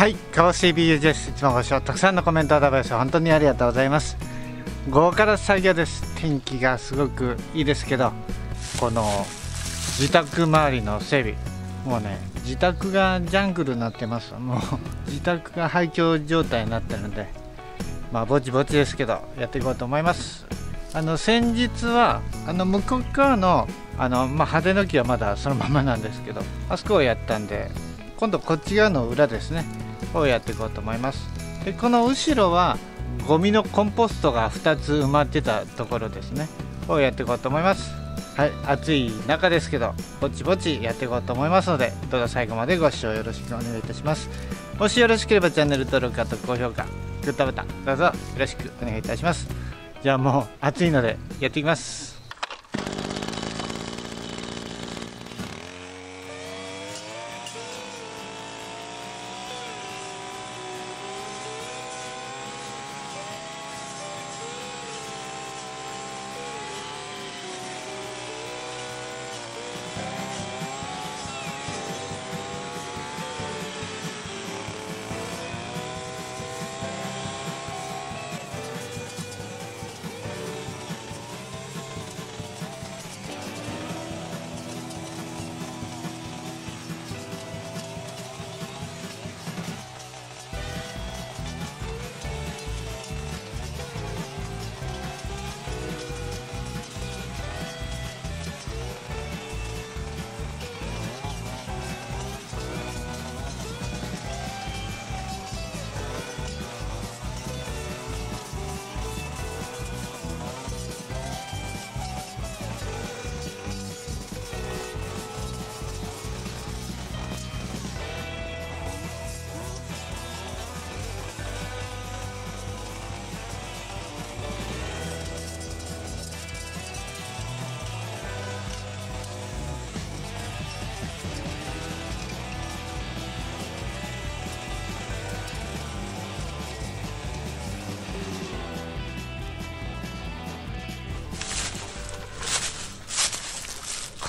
はい、カオス CBU です。いつもご視聴たくさんのコメントアドバイス本当にありがとうございます。午後から作業です。天気がすごくいいですけど、この自宅周りの整備、もうね、自宅がジャングルになってます。もう自宅が廃墟状態になってるので、まあぼちぼちですけどやっていこうと思います。先日は向こう側の派手の木はまだそのままなんですけど、あそこをやったんで、今度こっち側の裏ですねをやっていこうと思います。で、この後ろはゴミのコンポストが2つ埋まってたところですねをやっていこうと思います。はい、暑い中ですけどぼちぼちやっていこうと思いますので、どうぞ最後までご視聴よろしくお願いいたします。もしよろしければチャンネル登録と高評価、グッドボタンどうぞよろしくお願いいたします。じゃあもう暑いのでやっていきます。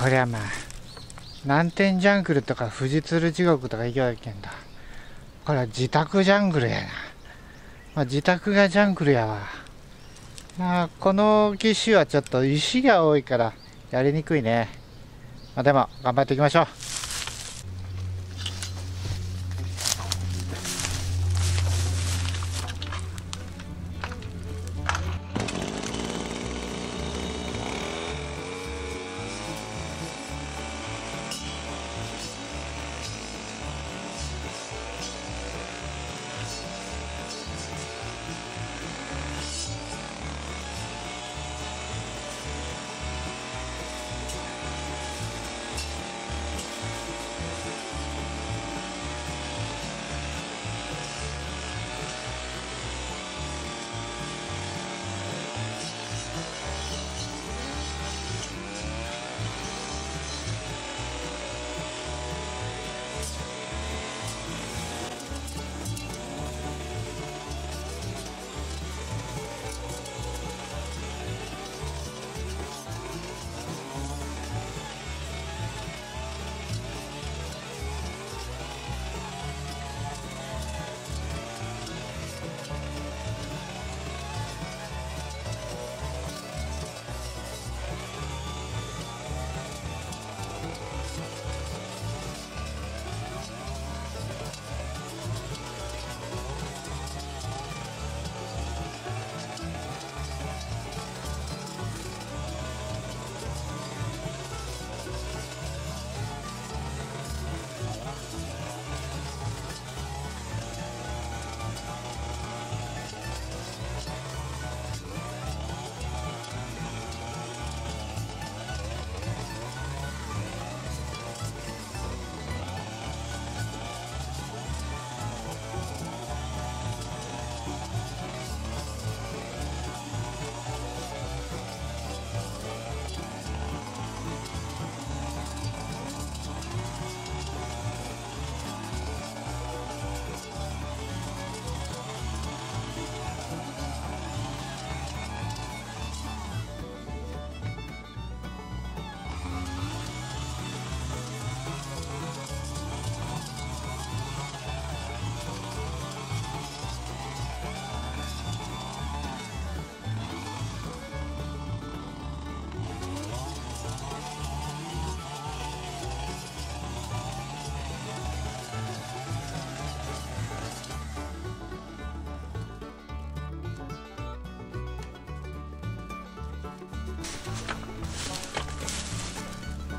こりゃまあ南天ジャングルとか富士鶴地獄とか行きゃいけんだ。これは自宅ジャングルやな。まあ、自宅がジャングルやわ。まあこの機種はちょっと石が多いからやりにくいね。まあ、でも頑張っていきましょう。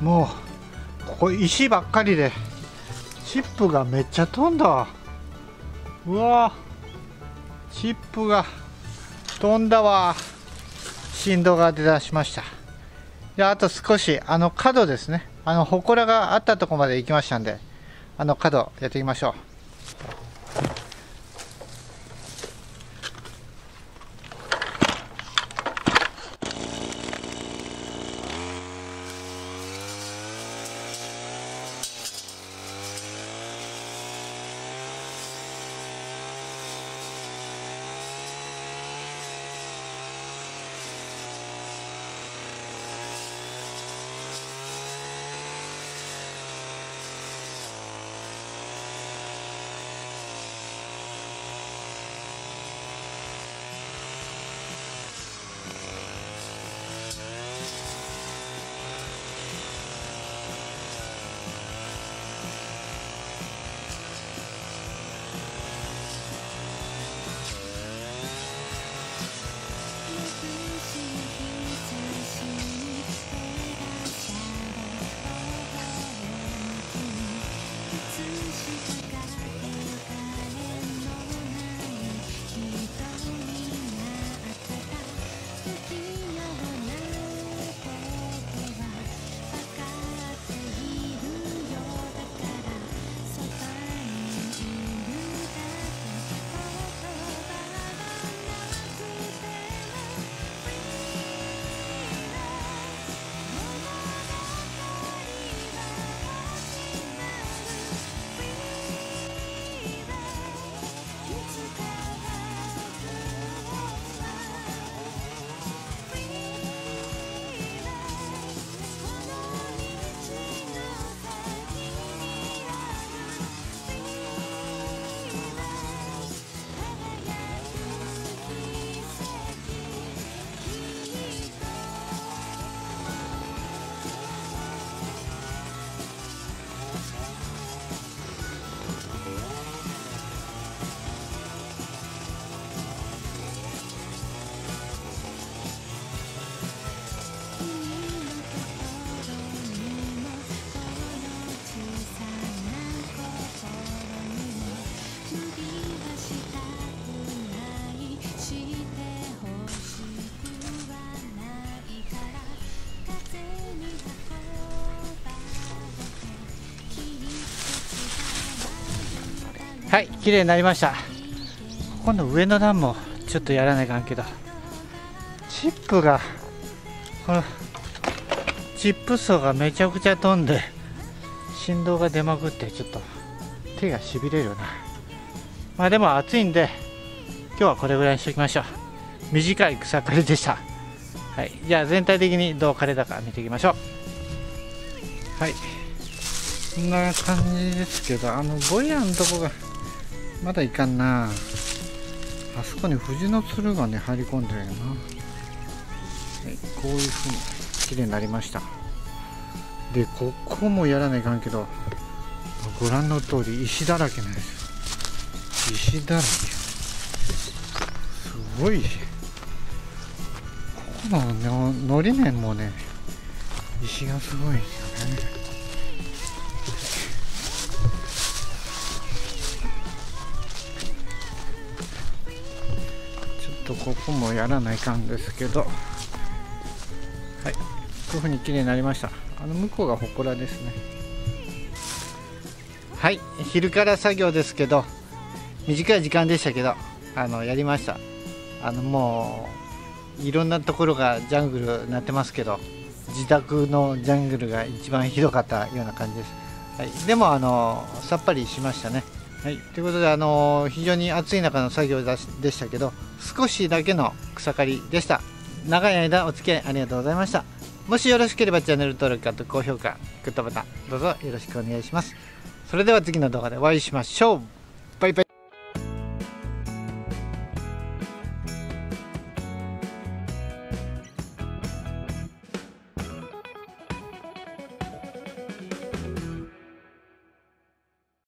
もうここ石ばっかりでチップがめっちゃ飛んだ。うわー、チップが飛んだわ。振動が出だしました。で、あと少し角ですね、祠があったとこまで行きましたんで、角やっていきましょう。はい、綺麗になりました。今度上の段もちょっとやらないかんけど、チップがこのチップ層がめちゃくちゃ飛んで振動が出まくって、ちょっと手がしびれるな。まあでも暑いんで今日はこれぐらいにしておきましょう。短い草刈りでした。はい、じゃあ全体的にどう枯れたか見ていきましょう。はい、こんな感じですけど、ボイラーのとこがまだいかんな。あそこに藤のつるがね入り込んでるよな。こういうふうに綺麗になりました。で、ここもやらないかんけど、ご覧の通り石だらけなんですよ。石だらけ、すごい。ここののり面もね石がすごいんですよね。ここもやらないかんですけど、はい、こういうふうに綺麗になりました。向こうが祠ですね。はい、昼から作業ですけど、短い時間でしたけどやりました。もういろんなところがジャングルになってますけど、自宅のジャングルが一番ひどかったような感じです。はい、でもさっぱりしましたね。はい、ということで非常に暑い中の作業でしたけど、少しだけの草刈りでした。長い間お付き合いありがとうございました。もしよろしければチャンネル登録と高評価、グッドボタンどうぞよろしくお願いします。それでは次の動画でお会いしましょう。